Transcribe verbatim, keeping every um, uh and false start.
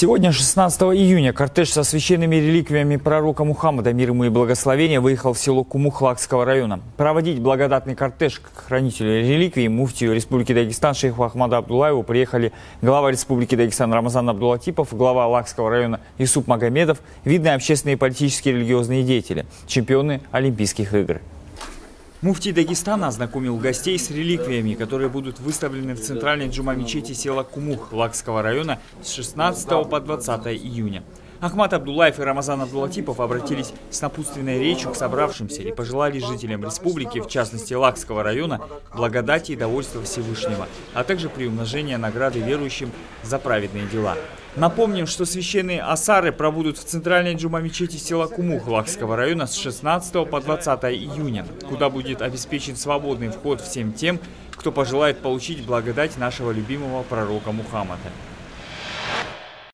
Сегодня, шестнадцатого июня, кортеж со священными реликвиями пророка Мухаммада, мир ему и благословения, выехал в село Кумух Лакского района. Проводить благодатный кортеж к хранителю реликвий, муфтию Республики Дагестан шейху Ахмаду Абдулаеву приехали глава Республики Дагестан Рамазан Абдулатипов, глава Лакского района Исуп Магомедов, видные общественные, политические и религиозные деятели, чемпионы Олимпийских игр. Муфтий Дагестана ознакомил гостей с реликвиями, которые будут выставлены в центральной джума-мечети села Кумух Лакского района с шестнадцатого по двадцатое июня. Ахмад Абдулаев и Рамазан Абдулатипов обратились с напутственной речью к собравшимся и пожелали жителям республики, в частности Лакского района, благодати и довольства Всевышнего, а также приумножения награды верующим за праведные дела. Напомним, что священные асары пробудут в центральной джума-мечети села Кумух Лакского района с шестнадцатого по двадцатое июня, куда будет обеспечен свободный вход всем тем, кто пожелает получить благодать нашего любимого пророка Мухаммада.